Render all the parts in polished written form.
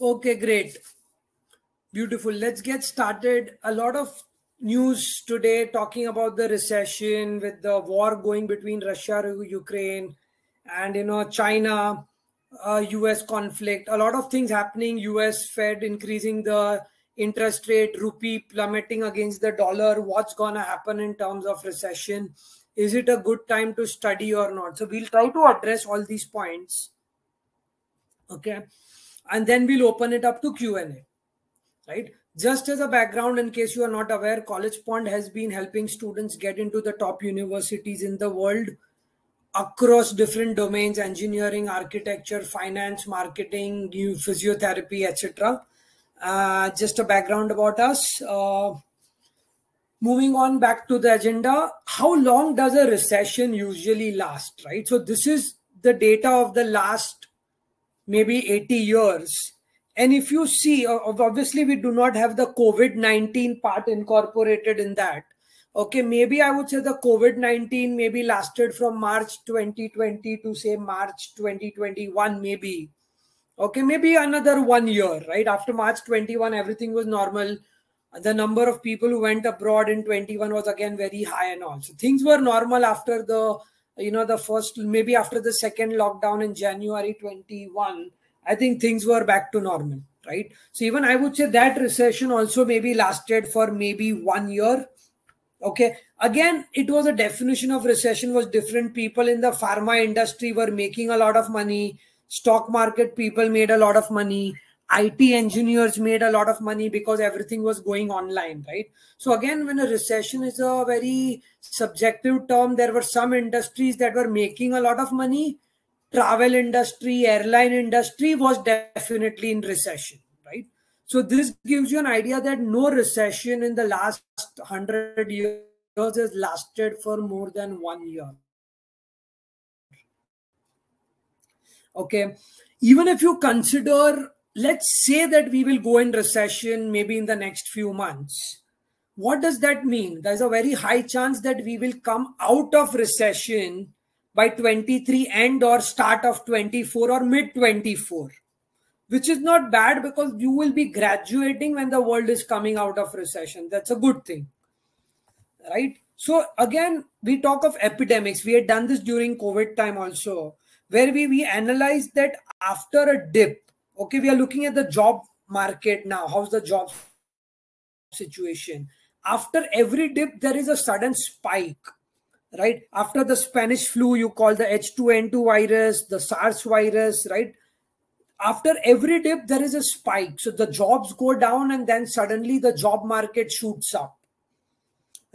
Okay, great. Beautiful. Let's get started. A lot of news today talking about the recession with the war going between Russia and Ukraine and, you know, China, US conflict, a lot of things happening. US Fed increasing the interest rate, rupee plummeting against the dollar. What's going to happen in terms of recession? Is it a good time to study or not? So we'll try to address all these points. Okay. And then we'll open it up to Q&A, right? Just as a background, in case you are not aware, College Pond has been helping students get into the top universities in the world across different domains: engineering, architecture, finance, marketing, new physiotherapy, etc. Just a background about us. Moving on back to the agenda, how long does a recession usually last, right? So this is the data of the last maybe 80 years. And if you see, obviously we do not have the COVID-19 part incorporated in that. Okay, maybe I would say the COVID-19 maybe lasted from March 2020 to say March 2021 maybe. Okay, maybe another 1 year, right? After March 21, everything was normal. The number of people who went abroad in 21 was again very high and all. So things were normal after the, you know, the first, maybe after the second lockdown in January 21, I think things were back to normal, right? So even I would say that recession also maybe lasted for maybe 1 year. Okay. Again, it was a definition of recession was different. People in the pharma industry were making a lot of money. Stock market people made a lot of money. IT engineers made a lot of money because everything was going online, right? So again, when a recession is a very subjective term, there were some industries that were making a lot of money. Travel industry, airline industry was definitely in recession, right? So this gives you an idea that no recession in the last 100 years has lasted for more than 1 year. Okay. Even if you consider, let's say that we will go in recession maybe in the next few months. What does that mean? There's a very high chance that we will come out of recession by 23 end or start of 24 or mid 24, which is not bad because you will be graduating when the world is coming out of recession. That's a good thing, right? So again, we talk of epidemics. We had done this during COVID time also, where we analyzed that after a dip. Okay, we are looking at the job market now. How's the job situation? After every dip, there is a sudden spike, right? After the Spanish flu, you call the H2N2 virus, the SARS virus, right? After every dip, there is a spike. So the jobs go down and then suddenly the job market shoots up,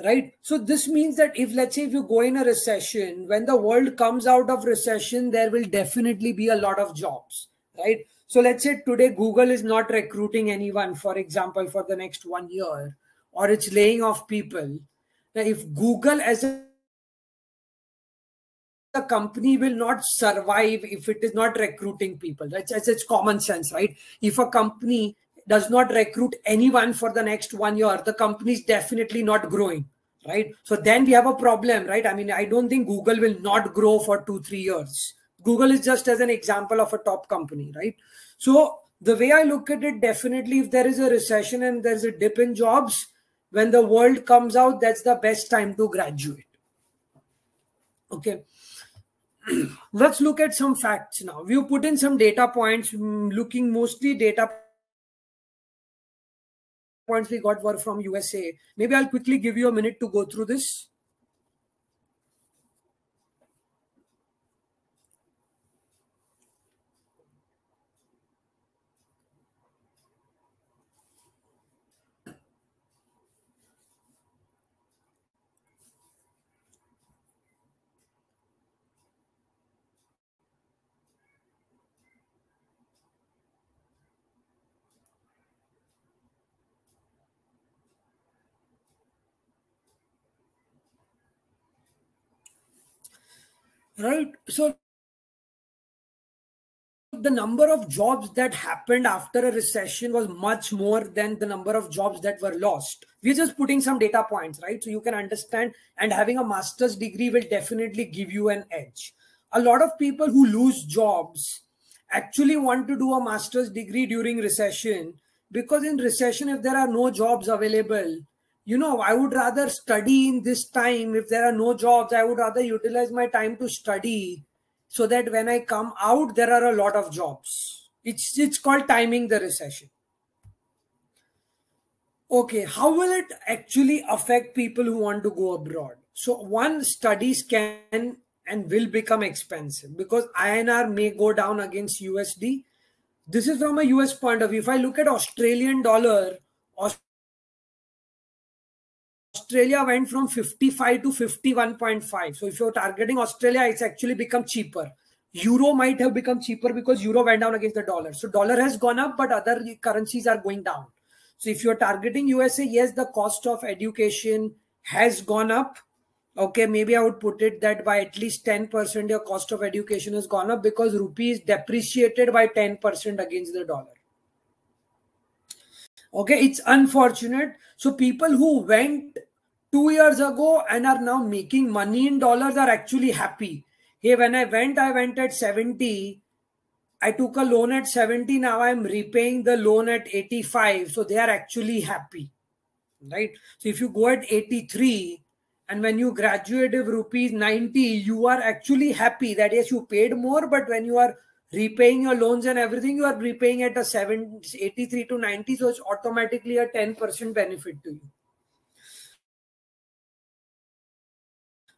right? So this means that if, let's say, if you go in a recession, when the world comes out of recession, there will definitely be a lot of jobs, right? So let's say today Google is not recruiting anyone, for example, for the next 1 year, or it's laying off people. Now, if Google as a company will not survive if it is not recruiting people, that's it's common sense, right? If a company does not recruit anyone for the next 1 year, the company is definitely not growing, right? So then we have a problem, right? I mean, I don't think Google will not grow for 2-3 years. Google is just as an example of a top company, right? So the way I look at it, definitely if there is a recession and there's a dip in jobs, when the world comes out, that's the best time to graduate. Okay. Let's look at some facts now. We put in some data points, looking mostly data points we got were from USA. Maybe I'll quickly give you a minute to go through this. Right. So the number of jobs that happened after a recession was much more than the number of jobs that were lost. We're just putting some data points, right? So you can understand, and having a master's degree will definitely give you an edge. A lot of people who lose jobs actually want to do a master's degree during recession, because in recession, if there are no jobs available, you know, I would rather study in this time. If there are no jobs, I would rather utilize my time to study so that when I come out, there are a lot of jobs. It's called timing the recession. Okay, how will it actually affect people who want to go abroad? So one, studies can and will become expensive because INR may go down against USD. This is from a US point of view. If I look at Australian dollar, Australia went from 55 to 51.5. So if you're targeting Australia, it's actually become cheaper. Euro might have become cheaper because euro went down against the dollar. So dollar has gone up, but other currencies are going down. So if you're targeting USA, yes, the cost of education has gone up. Okay, maybe I would put it that by at least 10%, your cost of education has gone up because rupee is depreciated by 10% against the dollar. Okay, it's unfortunate. So people who went 2 years ago and are now making money in dollars are actually happy. Hey, when I went at 70. I took a loan at 70. Now I'm repaying the loan at 85. So they are actually happy, right? So if you go at 83 and when you graduate with rupees 90, you are actually happy that yes, you paid more, but when you are repaying your loans and everything, you are repaying at a 83 to 90. So it's automatically a 10% benefit to you.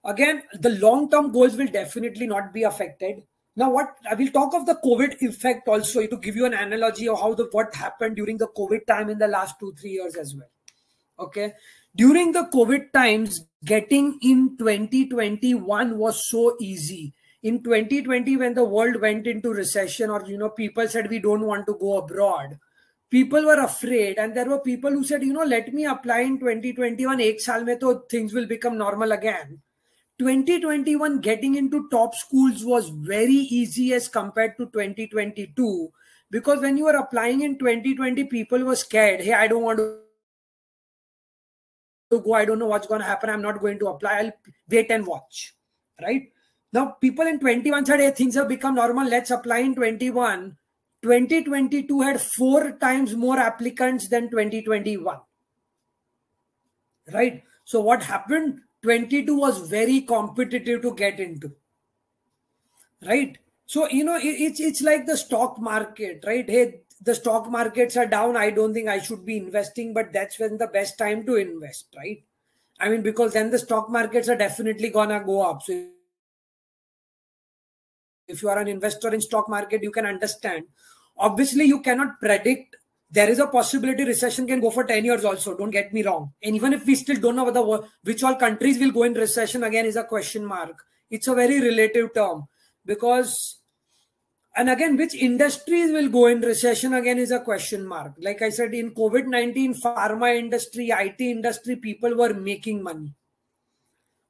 Again, the long-term goals will definitely not be affected. Now, what I will talk of the COVID effect also to give you an analogy of how what happened during the COVID time in the last 2-3 years as well. Okay, during the COVID times, getting in 2021 was so easy. In 2020, when the world went into recession, or you know, people said we don't want to go abroad, people were afraid, and there were people who said, you know, let me apply in 2021. Ek saal mein to things will become normal again. 2021 getting into top schools was very easy as compared to 2022, because when you were applying in 2020, people were scared. Hey, I don't want to go. I don't know what's going to happen. I'm not going to apply. I'll wait and watch. Right? Now, people in 21 said, hey, things have become normal. Let's apply in 21. 2022 had 4 times more applicants than 2021. Right? So what happened? 22 was very competitive to get into, right? So, you know, it's like the stock market, right? Hey, the stock markets are down. I don't think I should be investing, but that's when the best time to invest, right? I mean, because then the stock markets are definitely gonna go up. So if you are an investor in stock market, you can understand. Obviously, you cannot predict. There is a possibility recession can go for 10 years also. Don't get me wrong. And even if we still don't know whether which all countries will go in recession again is a question mark. It's a very relative term because, and again, which industries will go in recession again is a question mark. Like I said, in COVID-19, pharma industry, IT industry, people were making money.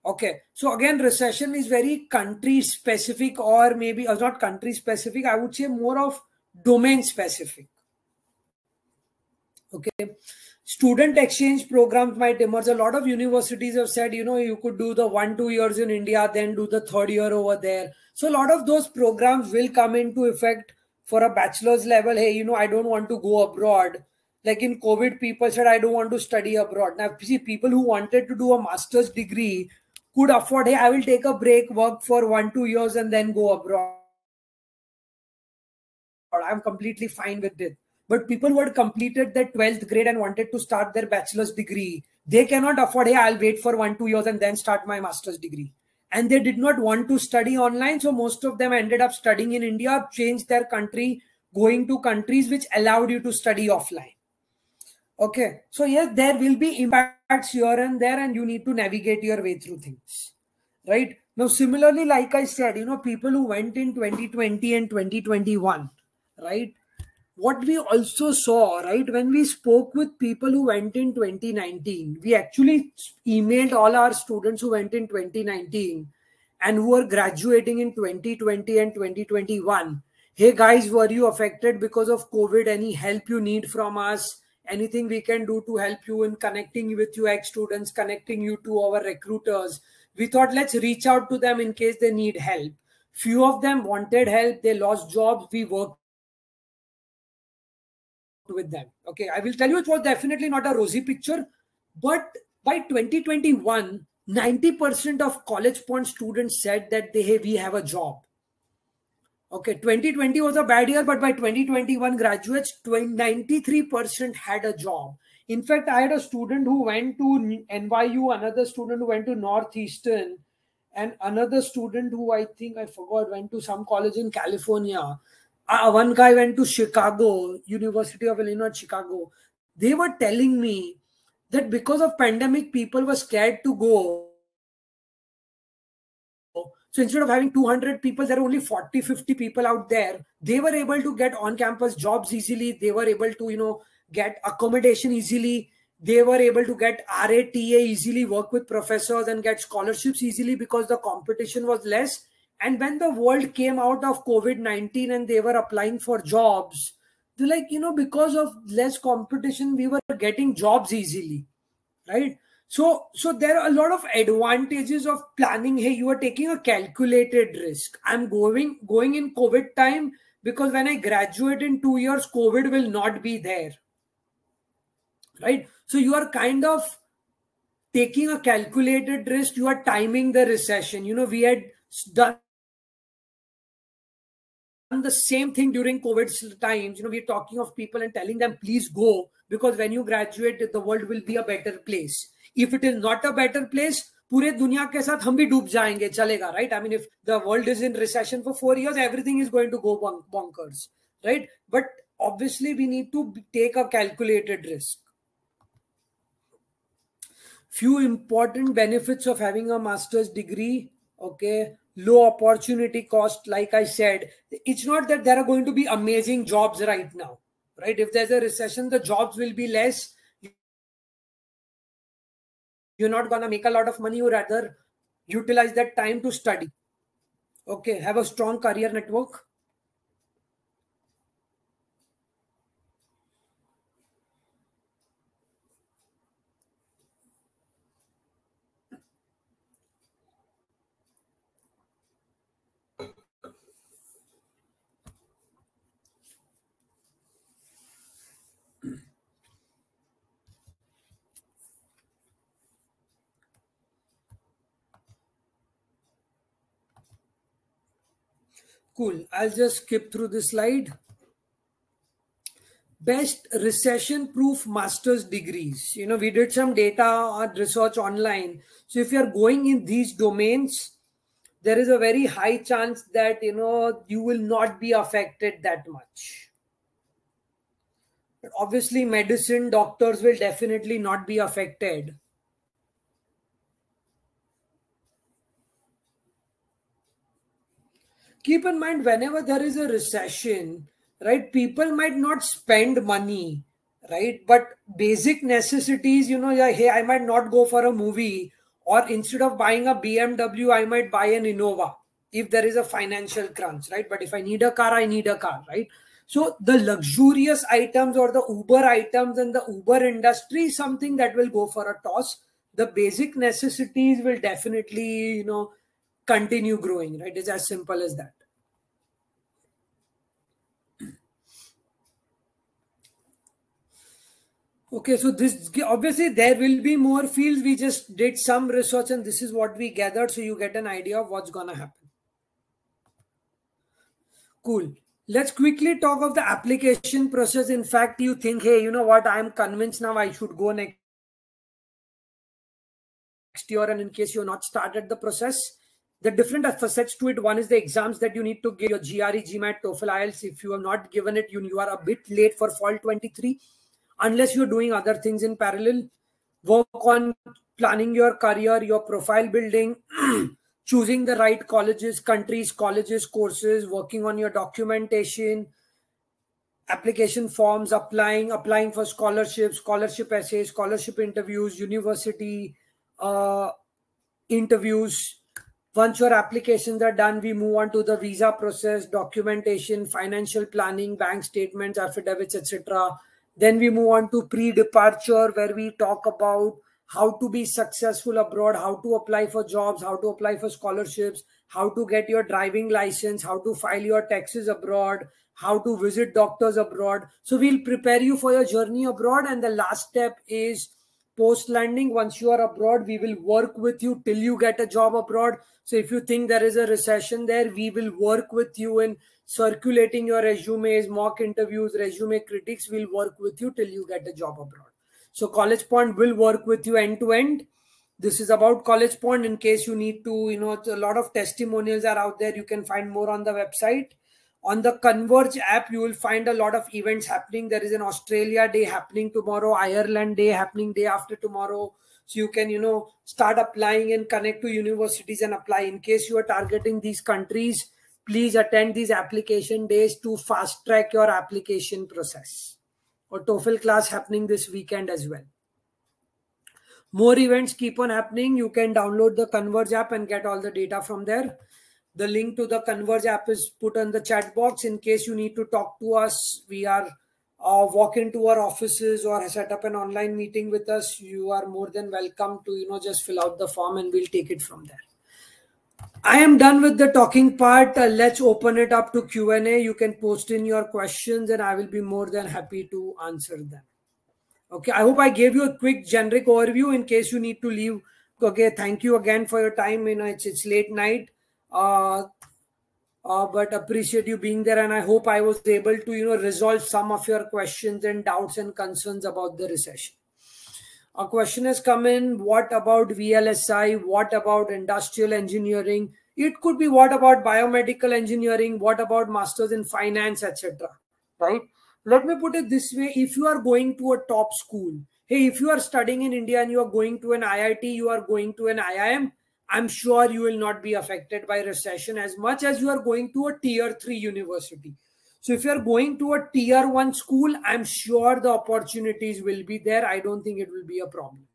Okay. So again, recession is very country specific, or maybe or not country specific. I would say more of domain specific. Okay, student exchange programs might emerge. A lot of universities have said, you know, you could do the 1-2 years in India, then do the 3rd year over there. So a lot of those programs will come into effect for a bachelor's level. Hey, you know, I don't want to go abroad. Like in COVID, people said, I don't want to study abroad. Now, see, people who wanted to do a master's degree could afford, hey, I will take a break, work for 1-2 years and then go abroad. Or I'm completely fine with it. But people who had completed their 12th grade and wanted to start their bachelor's degree, they cannot afford, hey, I'll wait for 1-2 years and then start my master's degree. And they did not want to study online. So most of them ended up studying in India, changed their country, going to countries which allowed you to study offline. Okay. So yes, there will be impacts here and there, and you need to navigate your way through things. Right? Now, similarly, like I said, you know, people who went in 2020 and 2021, right? What we also saw, right, when we spoke with people who went in 2019, we actually emailed all our students who went in 2019 and who are graduating in 2020 and 2021. Hey guys, were you affected because of COVID? Any help you need from us? Anything we can do to help you in connecting with your ex-students, connecting you to our recruiters? We thought let's reach out to them in case they need help. Few of them wanted help. They lost jobs. We worked with them. Okay, I will tell you, it was definitely not a rosy picture. But by 2021, 90% of College Pond students said that we have a job. Okay, 2020 was a bad year, but by 2021 graduates, 93% had a job. In fact, I had a student who went to NYU, another student who went to Northeastern, and another student who I think I forgot went to some college in California. One guy went to Chicago, University of Illinois Chicago. They were telling me that because of pandemic, people were scared to go. So instead of having 200 people, there are only 40, 50 people out there. They were able to get on-campus jobs easily. They were able to, get accommodation easily. They were able to get RATA easily, work with professors and get scholarships easily because the competition was less. And when the world came out of COVID-19 and they were applying for jobs, they're like, because of less competition, we were getting jobs easily, right? So there are a lot of advantages of planning. Hey, you are taking a calculated risk. I'm going in COVID time because when I graduate in 2 years, COVID will not be there, right? So you are kind of taking a calculated risk. You are timing the recession. We had done the same thing during COVID times. We're talking of people and telling them, please go, because when you graduate, the world will be a better place. If it is not a better place, पूरे दुनिया के साथ हम भी डूब जाएंगे, चलेगा, right? I mean, if the world is in recession for 4 years, everything is going to go bonkers, right? But obviously, we need to take a calculated risk. Few important benefits of having a master's degree, okay? Low opportunity cost, like I said. It's not that there are going to be amazing jobs right now, right? If there's a recession, the jobs will be less. You're not going to make a lot of money. You rather utilize that time to study. Okay. Have a strong career network. Cool. I'll just skip through this slide. Best recession-proof master's degrees. We did some data or research online. So if you're going in these domains, there is a very high chance that, you will not be affected that much. But obviously, medicine, doctors will definitely not be affected. Keep in mind, whenever there is a recession, right, people might not spend money, right? But basic necessities, hey, I might not go for a movie, or instead of buying a BMW, I might buy an Innova if there is a financial crunch, right? But if I need a car, I need a car, right? So the luxurious items or the Uber items and the Uber industry is something that will go for a toss. The basic necessities will definitely, continue growing, right? It's as simple as that. Okay, so this obviously there will be more fields. We just did some research and this is what we gathered, so you get an idea of what's gonna happen. Cool. Let's quickly talk of the application process. In fact, you think, hey, what? I'm convinced now I should go next year, and in case you're not started the process, the different facets to it. One is the exams that you need to give, your GRE, GMAT, TOEFL, IELTS. If you have not given it, you are a bit late for fall 23, unless you're doing other things in parallel. Work on planning your career, your profile building, choosing the right colleges, countries, colleges, courses, working on your documentation, application forms, applying for scholarships, scholarship essays, scholarship interviews, university interviews. Once your applications are done, we move on to the visa process, documentation, financial planning, bank statements, affidavits, etc. Then we move on to pre-departure, where we talk about how to be successful abroad, how to apply for jobs, how to apply for scholarships, how to get your driving license, how to file your taxes abroad, how to visit doctors abroad. So we'll prepare you for your journey abroad. And the last step is post-landing. Once you are abroad, we will work with you till you get a job abroad. So if you think there is a recession there, we will work with you in circulating your resumes, mock interviews, resume critics. We'll work with you till you get a job abroad. So College Pond will work with you end to end. This is about College Pond in case you need to, you know, a lot of testimonials are out there. You can find more on the website. On the Converge app, you will find a lot of events happening. There is an Australia Day happening tomorrow, Ireland Day happening day after tomorrow. So you can, you know, start applying and connect to universities and apply. In case you are targeting these countries, please attend these application days to fast track your application process. Or TOEFL class happening this weekend as well. More events keep on happening. You can download the Converge app and get all the data from there. The link to the Converge app is put on the chat box. In case you need to talk to us, we are walk into our offices or set up an online meeting with us. You are more than welcome to, you know, just fill out the form and we'll take it from there. I am done with the talking part. Let's open it up to Q&A. You can post in your questions and I will be more than happy to answer them. Okay, I hope I gave you a quick generic overview in case you need to leave. Okay, thank you again for your time. You know, it's late night, but appreciate you being there. And I hope I was able to, you know, resolve some of your questions and doubts and concerns about the recession. A question has come in, what about VLSI? What about industrial engineering? It could be what about biomedical engineering? What about masters in finance, etc. Right? Let me put it this way. If you are going to a top school, hey, if you are studying in India and you are going to an IIT, you are going to an IIM, I'm sure you will not be affected by recession as much as you are going to a tier 3 university. So if you're going to a tier 1 school, I'm sure the opportunities will be there. I don't think it will be a problem.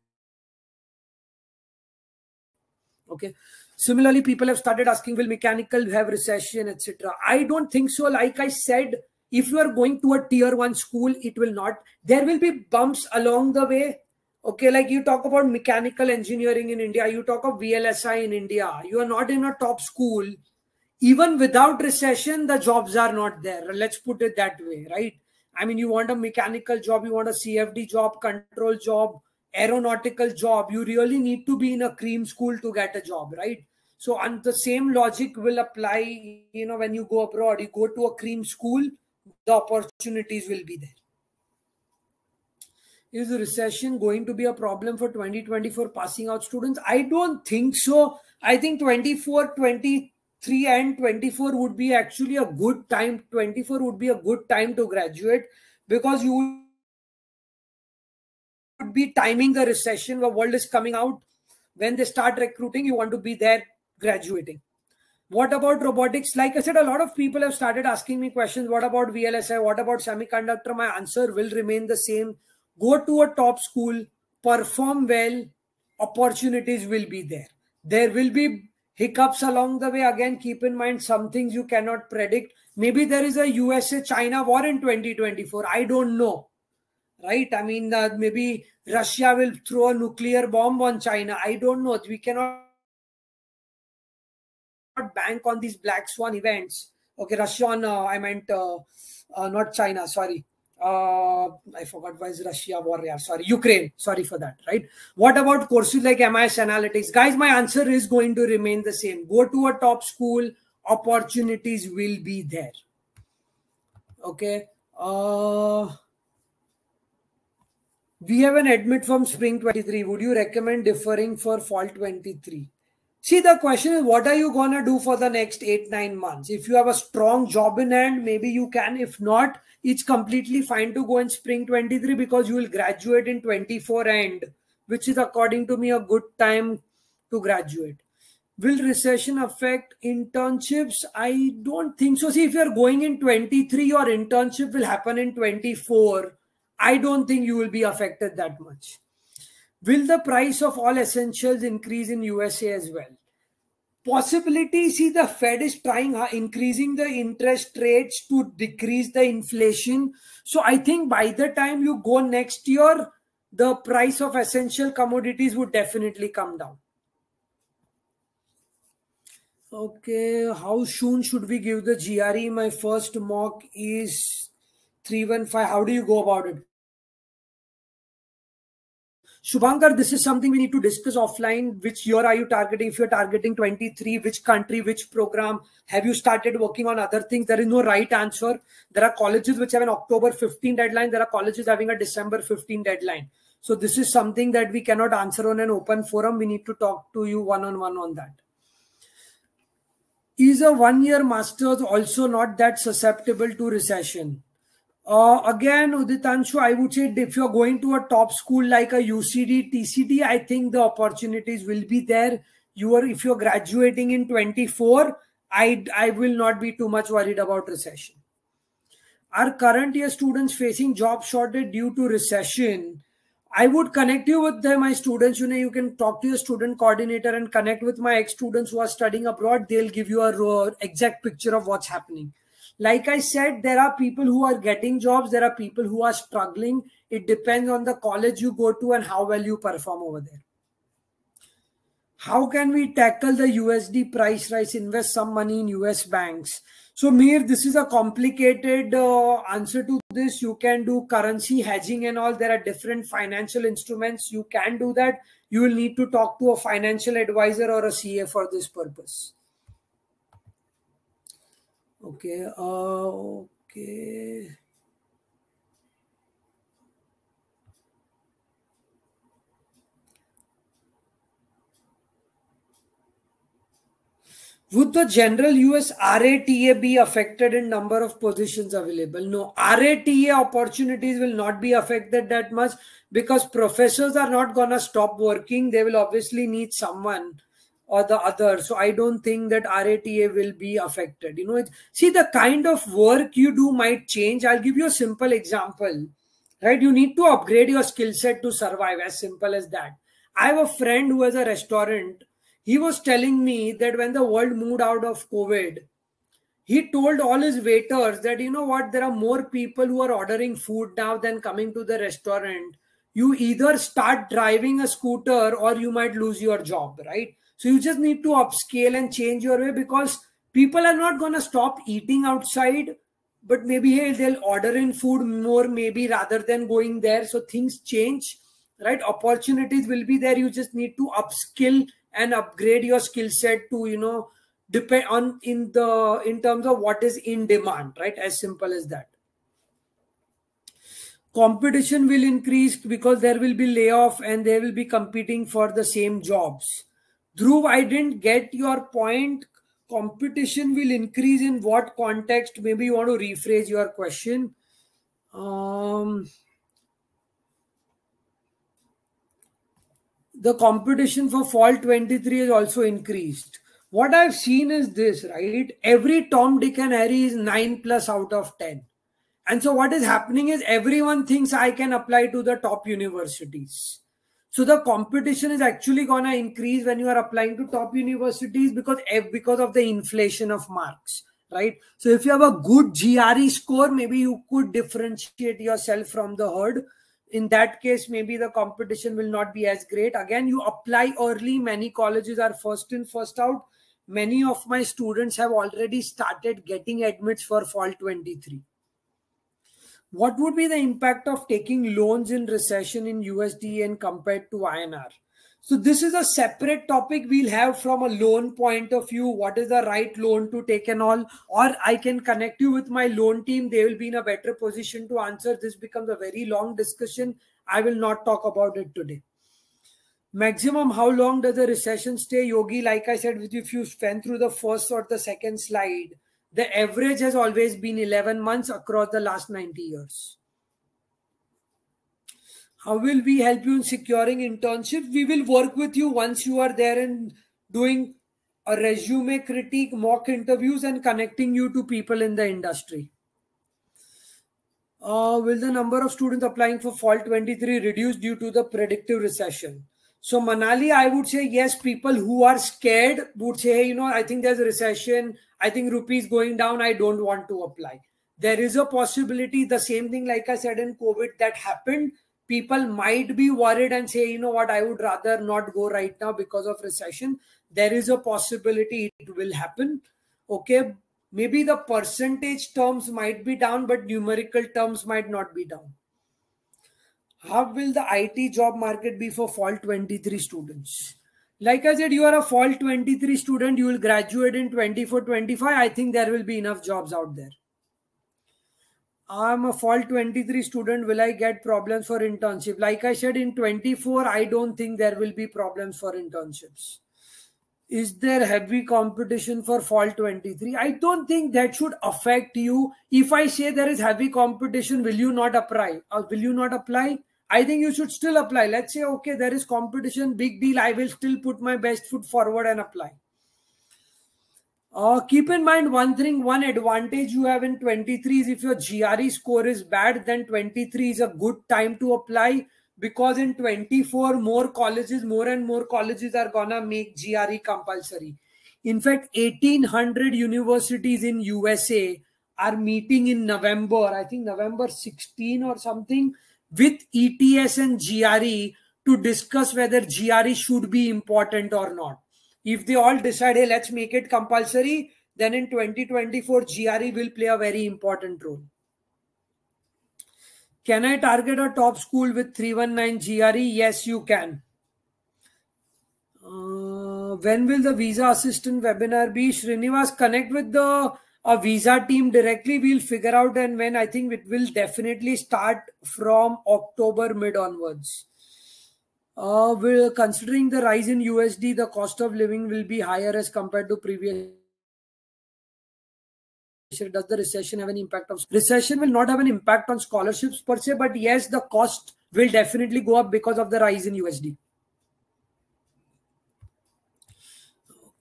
Okay. Similarly, people have started asking, will mechanical have recession, etc. I don't think so. Like I said, if you are going to a tier 1 school, it will not. There will be bumps along the way. Okay, like you talk about mechanical engineering in India, you talk of VLSI in India, you are not in a top school. Even without recession, the jobs are not there. Let's put it that way, right? I mean, you want a mechanical job, you want a CFD job, control job, aeronautical job. You really need to be in a cream school to get a job, right? So and the same logic will apply, you know, when you go abroad, you go to a cream school, the opportunities will be there. Is the recession going to be a problem for 2024 passing out students? I don't think so. I think 2023 and 24 would be actually a good time. 24 would be a good time to graduate because you would be timing the recession. The world is coming out. When they start recruiting, you want to be there graduating. What about robotics? Like I said, a lot of people have started asking me questions. What about VLSI? What about semiconductor? My answer will remain the same. Go to a top school, perform well, opportunities will be there. There will be hiccups along the way. Again, keep in mind some things you cannot predict. Maybe there is a USA-China war in 2024. I don't know, right? I mean, maybe Russia will throw a nuclear bomb on China. I don't know. We cannot bank on these black swan events. Okay, Russia on, I meant not China, sorry. I forgot why is Russia war, yeah, sorry, Ukraine, sorry for that, right? What about courses like MIS analytics? Guys, my answer is going to remain the same. Go to a top school, opportunities will be there. Okay. We have an admit from spring 23. Would you recommend deferring for fall 23? See, the question is, what are you going to do for the next 8-9 months? If you have a strong job in hand, maybe you can. If not, it's completely fine to go in spring 23 because you will graduate in 24 end, which is according to me a good time to graduate. Will recession affect internships? I don't think so. See, if you're going in 23, your internship will happen in 24. I don't think you will be affected that much. Will the price of all essentials increase in USA as well? Possibility, see, the Fed is trying increasing the interest rates to decrease the inflation. So I think by the time you go next year, the price of essential commodities would definitely come down. Okay, how soon should we give the GRE? My first mock is 315. How do you go about it? Shubhankar, this is something we need to discuss offline. Which year are you targeting? If you're targeting 23, which country, which program? Have you started working on other things? There is no right answer. There are colleges which have an October 15 deadline. There are colleges having a December 15 deadline. So this is something that we cannot answer on an open forum. We need to talk to you one-on-one on that. Is a one-year master's also not that susceptible to recession? Again, Uditanshu, I would say if you're going to a top school like a UCD, TCD, I think the opportunities will be there. If you're graduating in 24, I will not be too much worried about recession. Are current year students facing job shortage due to recession? I would connect you with my students. You can talk to your student coordinator and connect with my ex-students who are studying abroad. They'll give you an exact picture of what's happening. Like I said, there are people who are getting jobs. There are people who are struggling. It depends on the college you go to and how well you perform over there. How can we tackle the USD price rise? Invest some money in US banks. So Mir, this is a complicated answer to this. You can do currency hedging and all. There are different financial instruments. You can do that. You will need to talk to a financial advisor or a CA for this purpose. Okay. Okay. Would the general US RATA be affected in number of positions available? No, RATA opportunities will not be affected that much because professors are not going to stop working. They will obviously need someone or the other. So I don't think that RATA will be affected. See, the kind of work you do might change. I'll give you a simple example, right? You need to upgrade your skill set to survive, as simple as that. I have a friend who has a restaurant. He was telling me that when the world moved out of COVID, he told all his waiters that, you know what, there are more people who are ordering food now than coming to the restaurant. You either start driving a scooter or you might lose your job, right? So you just need to upscale and change your way because people are not going to stop eating outside, but maybe hey, they'll order in food more maybe rather than going there. So things change, right? Opportunities will be there. You just need to upskill and upgrade your skill set to, depend on in terms of what is in demand, right? As simple as that. Competition will increase because there will be layoff and they will be competing for the same jobs. Dhruv, I didn't get your point. Competition will increase in what context? Maybe you want to rephrase your question. The competition for fall 23 is also increased. What I've seen is this, right? Every Tom, Dick and Harry is 9+ out of 10. And so what is happening is everyone thinks I can apply to the top universities. So the competition is actually going to increase when you are applying to top universities because of the inflation of marks, right? So if you have a good GRE score, maybe you could differentiate yourself from the herd. In that case, maybe the competition will not be as great. Again, you apply early. Many colleges are first in, first out. Many of my students have already started getting admits for fall 23. What would be the impact of taking loans in recession in USD and compared to INR? So this is a separate topic we'll have from a loan point of view. What is the right loan to take and all? Or I can connect you with my loan team. They will be in a better position to answer. This becomes a very long discussion. I will not talk about it today. Maximum, how long does the recession stay? Yogi, like I said, if you went through the first or the second slide, the average has always been 11 months across the last 90 years. How will we help you in securing internships? We will work with you once you are there and doing a resume critique, mock interviews and connecting you to people in the industry. Will the number of students applying for fall 23 reduce due to the predictive recession? So Manali, I would say yes, people who are scared would say, hey, I think there's a recession. I think rupee is going down. I don't want to apply. There is a possibility. The same thing, like I said, in COVID that happened. people might be worried and say, you know what, I would rather not go right now because of recession. There is a possibility it will happen. Okay, maybe the percentage terms might be down, but numerical terms might not be down. How will the IT job market be for fall 23 students? Like I said, you are a fall 23 student, you will graduate in 24, 25. I think there will be enough jobs out there. I'm a fall 23 student. Will I get problems for internship? Like I said, in 24, I don't think there will be problems for internships. Is there heavy competition for fall 23? I don't think that should affect you. If I say there is heavy competition, will you not apply? Or will you not apply? I think you should still apply. Let's say, okay, there is competition, big deal. I will still put my best foot forward and apply. Keep in mind one thing, one advantage you have in 23 is if your GRE score is bad, then 23 is a good time to apply. Because in 24, more and more colleges are gonna make GRE compulsory. In fact, 1,800 universities in USA are meeting in November, I think November 16 or something, with ETS and GRE to discuss whether GRE should be important or not. If they all decide, hey, let's make it compulsory, then in 2024, GRE will play a very important role. Can I target a top school with 319 GRE? Yes, you can. When will the visa assistant webinar be? Srinivas, connect with the visa team directly. We'll figure out and when. I think it will definitely start from October mid onwards. We're considering the rise in USD, the cost of living will be higher as compared to previous. Does the recession have an impact on? Recession will not have an impact on scholarships per se, but yes, the cost will definitely go up because of the rise in USD.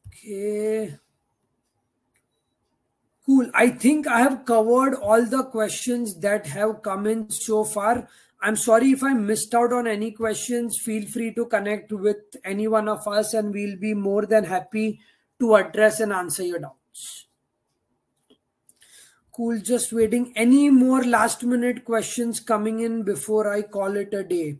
Okay. Cool. I think I have covered all the questions that have come in so far. I'm sorry if I missed out on any questions. Feel free to connect with any one of us and we'll be more than happy to address and answer your doubts. Cool, just waiting. Any more last minute questions coming in before I call it a day?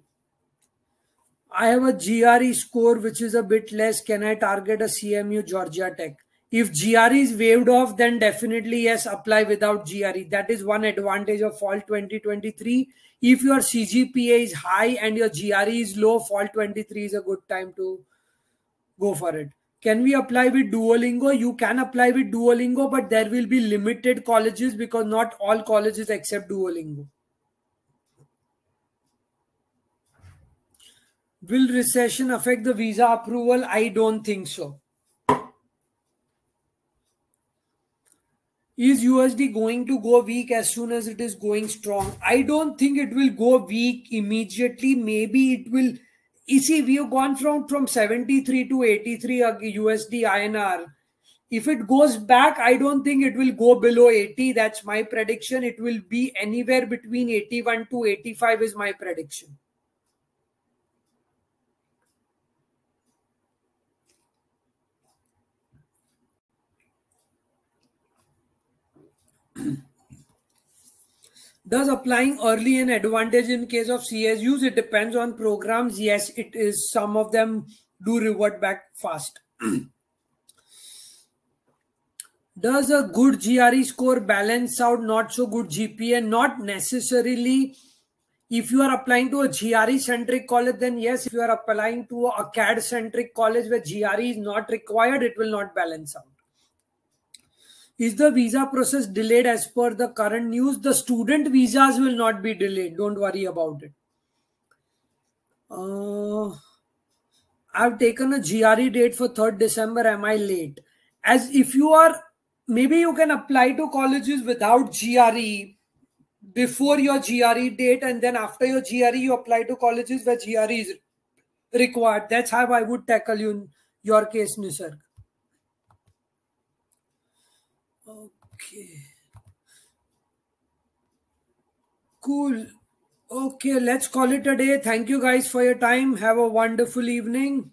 I have a GRE score which is a bit less. Can I target a CMU Georgia Tech? If GRE is waived off, then definitely yes, apply without GRE. That is one advantage of fall 2023. If your CGPA is high and your GRE is low, fall 23 is a good time to go for it. Can we apply with Duolingo? You can apply with Duolingo, but there will be limited colleges because not all colleges accept Duolingo. Will recession affect the visa approval? I don't think so. Is USD going to go weak as soon as it is going strong? I don't think it will go weak immediately. Maybe it will. You see, we have gone from 73 to 83 USD INR. If it goes back, I don't think it will go below 80. That's my prediction. It will be anywhere between 81 to 85 is my prediction. Does applying early an advantage in case of CSUs? It depends on programs. Yes, it is. Some of them do revert back fast. Does a good GRE score balance out not so good GPA? Not necessarily. If you are applying to a GRE-centric college, then yes. If you are applying to a CAD-centric college where GRE is not required, it will not balance out. Is the visa process delayed as per the current news? The student visas will not be delayed. Don't worry about it. I've taken a GRE date for 3rd December. Am I late? As if you are, maybe you can apply to colleges without GRE before your GRE date. And then after your GRE, you apply to colleges where GRE is required. That's how I would tackle your case, Nisarg. Okay. Cool. Okay, let's call it a day. Thank you guys for your time. Have a wonderful evening.